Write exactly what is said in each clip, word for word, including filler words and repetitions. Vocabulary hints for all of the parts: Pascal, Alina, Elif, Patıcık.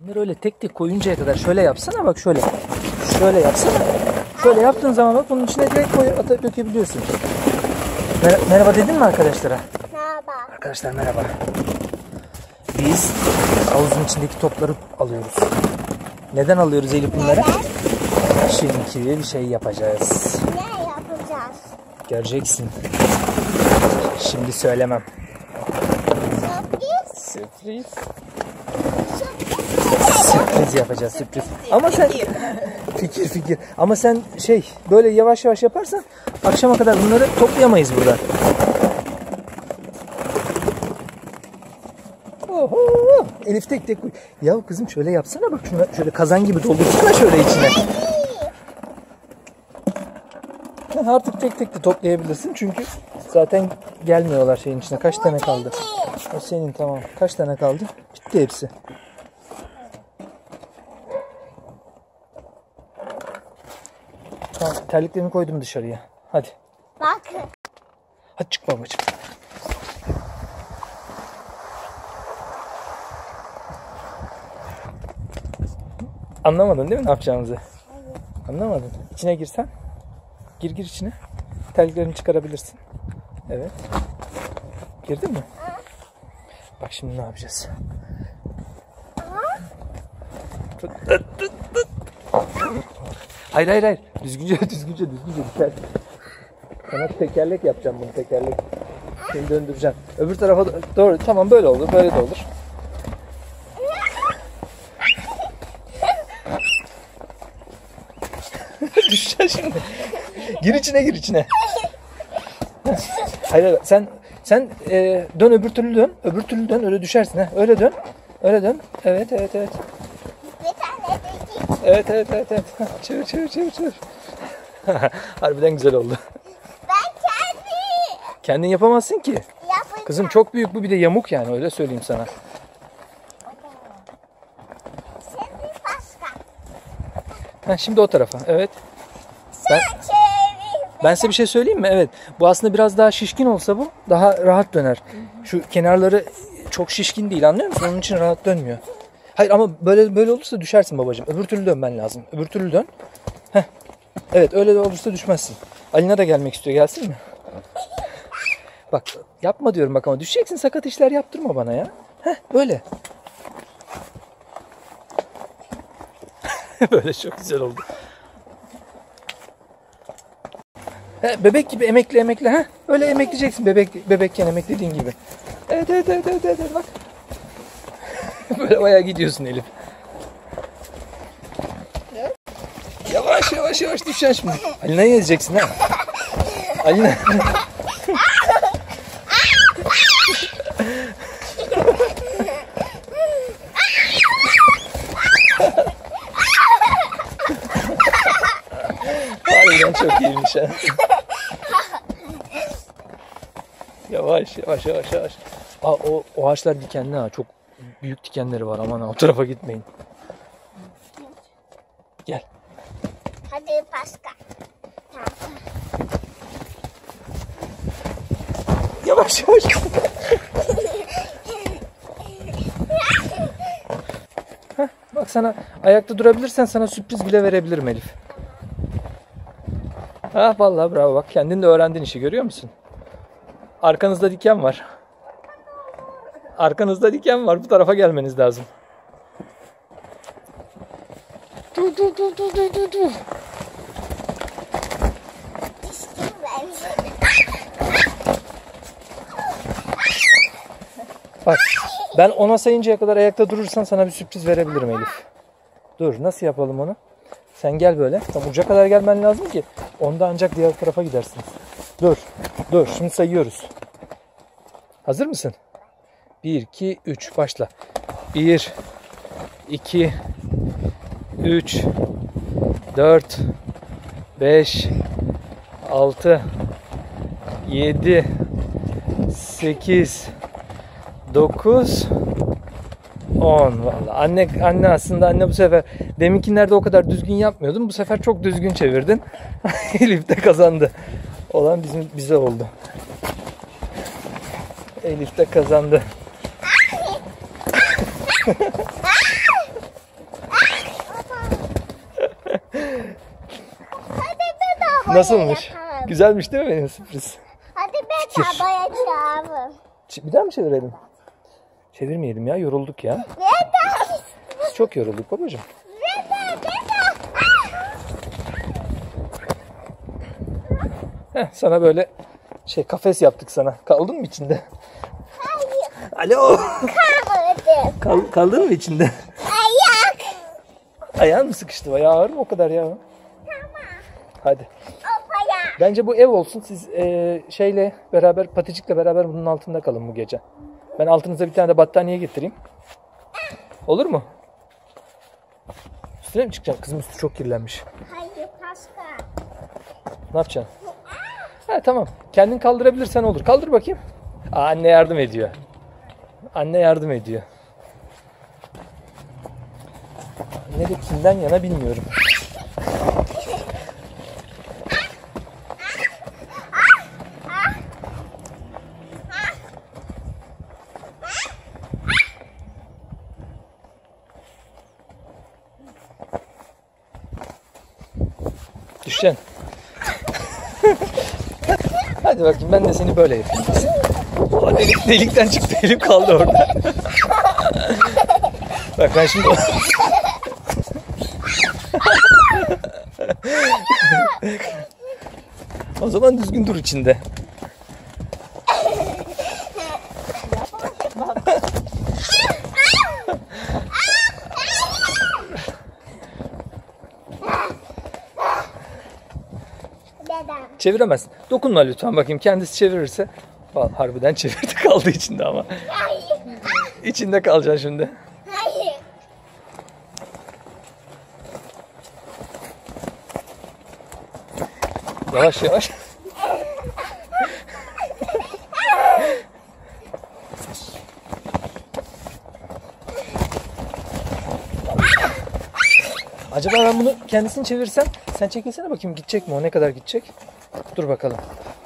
Bunları öyle tek tek koyuncaya kadar şöyle yapsana, bak şöyle. Şöyle yapsana. Şöyle yaptığın zaman bak bunun içine direkt koy, atıp dökebiliyorsun. Mer merhaba dedin mi arkadaşlara? Merhaba. Arkadaşlar merhaba. Biz havuzun içindeki topları alıyoruz. Neden alıyoruz Elif bunları? Neden? Şimdi bir şey yapacağız. Ne yapacağız? Göreceksin. Şimdi söylemem. Sürpriz. Sürpriz. Sürpriz yapacağız, sürpriz. Ama sen fikir fikir. Ama sen şey böyle yavaş yavaş yaparsan akşama kadar bunları toplayamayız burada. Oho! Elif tek tek. Ya kızım şöyle yapsana bak şuna, şöyle kazan gibi doldursana şöyle içine. Artık tek tek de toplayabilirsin çünkü zaten gelmiyorlar şeyin içine. Kaç tane kaldı? O senin, tamam. Kaç tane kaldı? Bitti hepsi. Tamam, terliklerini koydum dışarıya. Hadi. Bak. Hadi çık babacığım. Anlamadın değil mi ne yapacağımızı? Hayır. Anlamadın. İçine girsen. Gir gir içine. Terliklerini çıkarabilirsin. Evet. Girdin mi? Hı. Bak şimdi ne yapacağız? Tut, tut, tut, tut. Hayır hayır hayır. Düzgünce düzgünce düzgünce. Sana tekerlek yapacağım bunu, tekerlek. Seni döndüreceğim. Öbür tarafa doğru. Tamam böyle olur, böyle de olur. Düşeceksin şimdi. Gir içine, gir içine. Hayır hayır sen sen e, dön, öbür türlü dön. Öbür türlü dön, öyle düşersin ha. Öyle dön. Öyle dön. Evet evet evet. Evet evet evet evet. Çevir çevir çevir çevir. Harbiden güzel oldu. Ben kendim. Kendin yapamazsın ki. Yapacağım. Kızım çok büyük bu, bir de yamuk yani, öyle söyleyeyim sana. Şimdi başka. Ha, şimdi o tarafa. Evet. Ben, ben size bir şey söyleyeyim mi? Evet. Bu aslında biraz daha şişkin olsa bu daha rahat döner. Şu kenarları çok şişkin değil, anlıyor musun? Onun için rahat dönmüyor. Hayır ama böyle böyle olursa düşersin babacığım. Öbür türlü dönmen lazım. Öbür türlü dön. Heh. Evet öyle de olursa düşmezsin. Alina da gelmek istiyor. Gelsin mi? Bak yapma diyorum bak ama düşeceksin. Sakat işler yaptırma bana ya. Heh böyle. Böyle çok güzel oldu. He, bebek gibi emekli emekli. Heh. Öyle emekleyeceksin bebek, bebekken emeklediğin gibi. Evet evet evet evet, evet bak. Böyle bayağı gidiyorsun Elif. Yavaş yavaş yavaş düşeceksin şimdi. Alina'ya gezeceksin ha. Alina. Harbiden çok iyiymiş ha. Yavaş yavaş yavaş yavaş. Aa, o, o ağaçlar dikenli ha, çok büyük dikenleri var, aman ha, o tarafa gitmeyin. Gel. Hadi Pascal. Yavaş yavaş. Heh, bak sana ayakta durabilirsen sana sürpriz bile verebilirim Elif. Ah vallahi bravo, bak kendin de öğrendin işi, görüyor musun? Arkanızda diken var. Arkanızda diken var. Bu tarafa gelmeniz lazım. Dur dur dur dur dur dur. Bak ben ona sayıncaya kadar ayakta durursan sana bir sürpriz verebilirim Elif. Dur nasıl yapalım onu? Sen gel böyle. Tam uca kadar gelmen lazım ki onda ancak diğer tarafa gidersin. Dur. Dur şimdi sayıyoruz. Hazır mısın? bir, iki, üç. Başla. bir, iki, üç, dört, beş, altı, yedi, sekiz, dokuz, on. Vallahi anne, anne aslında anne bu sefer deminkinlerde o kadar düzgün yapmıyordun. Bu sefer çok düzgün çevirdin. Elif de kazandı. Olan bizim bize oldu. Elif de kazandı. Nasılmış? Yaparım. Güzelmiş değil mi benim sürpriz? Hadi ben tabaya çağırırım. Bir daha mı çevirelim? Çevirmeyelim ya, yorulduk ya. Neden? Biz çok yorulduk babacığım. Neden? Neden? Sana böyle şey kafes yaptık sana. Kaldın mı içinde? Hayır. Alo. Kalmadım. Kal, kaldın mı içinde? Ayak. Ayağın mı sıkıştı? Ayağı ağır mı o kadar ya? Tamam. Hadi. Bence bu ev olsun. Siz e, şeyle beraber, Patıcık'la beraber bunun altında kalın bu gece. Ben altınıza bir tane de battaniye getireyim. Olur mu? Üstüne mi çıkacaksın? Kızım üstü çok kirlenmiş. Hayır Pascal. Ne yapacaksın? Ha, tamam. Kendin kaldırabilirsen olur. Kaldır bakayım. Aa, anne yardım ediyor. Anne yardım ediyor. Anne de kimden yana bilmiyorum. Düşeceksin. Hadi bakayım ben de seni böyle yapayım. O delik, delikten çıktı, Elif kaldı orada. Bak ben şimdi... O zaman düzgün dur içinde. Çeviremezsin. Dokunma lütfen bakayım. Kendisi çevirirse. Vallahi harbiden çevirdi, kaldı içinde ama. Hayır. İçinde kalacaksın şimdi. Hayır. Yavaş yavaş. Acaba ben bunu kendisini çevirsem, sen çekilsene bakayım gidecek mi o, ne kadar gidecek? Dur bakalım.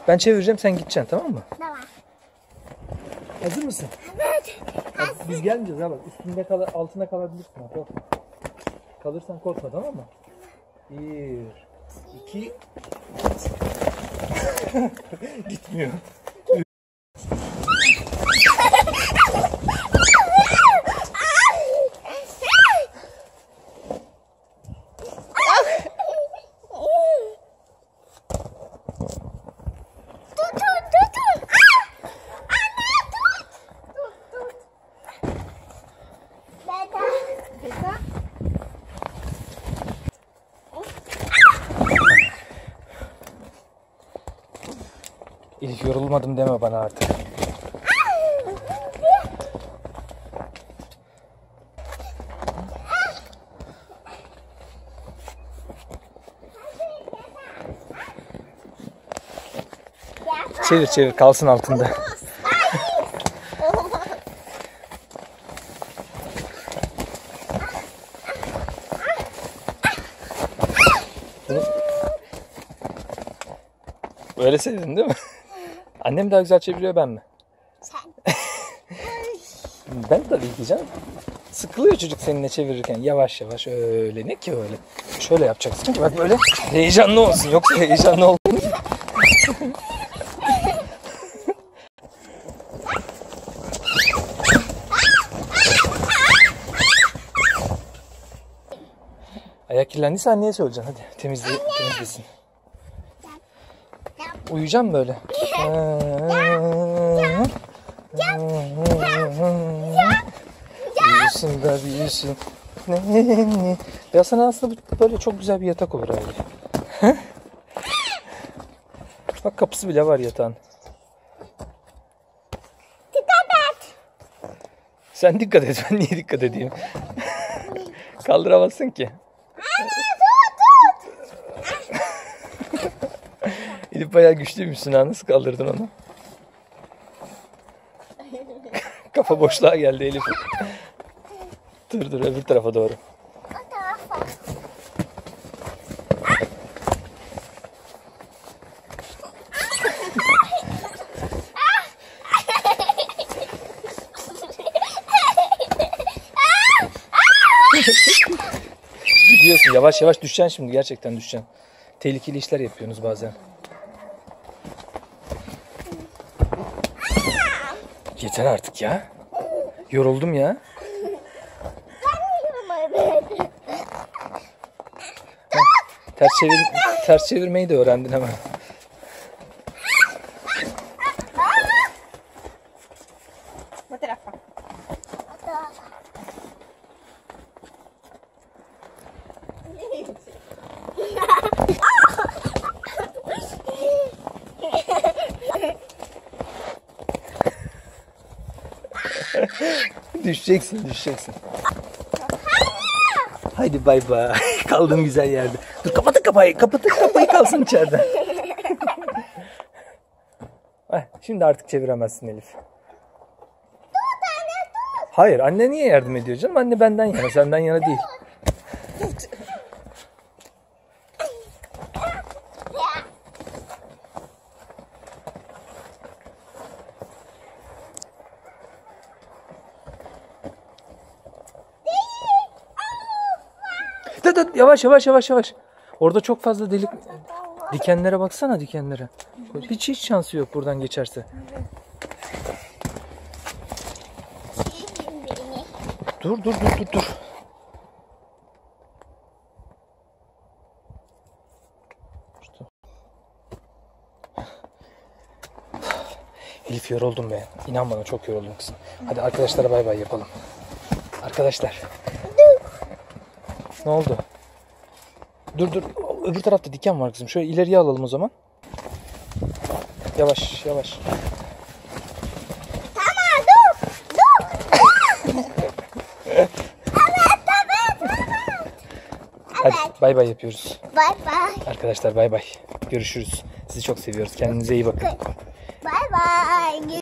Ben çevireceğim, sen gideceksin, tamam mı? Tamam. Hazır mısın? Evet. Bak, biz gelmeyeceğiz ha bak. Üstünde kal, altında kalabilirsin. Bak. Kalırsan korkma, tamam mı? Bir, iki. Gitmiyor. İlk yorulmadım deme bana artık. Çevir çevir kalsın altında. Böyle sevdin değil mi? Annem daha güzel çeviriyor, ben mi? Sen. Ben tabii ki canım. Sıkılıyor çocuk seninle çevirirken. Yavaş yavaş öyle. Ne ki öyle? Şöyle yapacaksın ki bak böyle heyecanlı olsun. Yoksa heyecanlı olsun. Ayak kirlendiyse anneye söyleyeceksin. Hadi temizle, temizlesin. Uyuyacağım böyle. Ya, ya, ya, ya, büyüsün be büyüsün. Ya sana aslında böyle çok güzel bir yatak olur abi. Bak kapısı bile var yatağın. Dikkat et. Sen dikkat et, ben niye dikkat edeyim? Kaldıramazsın ki. Elif bayağı güçlüymüşsün ha, nasıl kaldırdın onu? Kafa boşluğa geldi Elif. Dur dur öbür tarafa doğru. O tarafa. Gidiyorsun yavaş yavaş, düşeceksin şimdi, gerçekten düşeceksin. tehlikeli işler yapıyorsunuz bazen. Yeter artık ya. Yoruldum ya. Ters çevir, ters çevirmeyi de öğrendin hemen. Bu tarafa. Düşeceksin, düşeceksin. Haydi bay bay. Kaldığım güzel yerde. Dur kapatın kapıyı. Kapatın kapıyı kalsın içeride. Şimdi artık çeviremezsin Elif. Tut anne tut. Hayır anne niye yardım ediyor canım? Anne benden yana senden yana değil. Yavaş yavaş yavaş yavaş. Orada çok fazla delik. Dikenlere baksana dikenlere. Hiç hiç şansı yok buradan geçerse. Dur dur dur dur dur. Elif yoruldum be. İnan bana çok yoruldum kızım. Hadi arkadaşlara bay bay yapalım. Arkadaşlar. Ne oldu? Dur dur. Öbür tarafta diken var kızım. Şöyle ileriye alalım o zaman. Yavaş yavaş. Tamam dur. Dur. Evet evet tamam. Hadi bay bay yapıyoruz. Bay bay. Arkadaşlar bay bay. Görüşürüz. Sizi çok seviyoruz. Kendinize iyi bakın. Bay bay.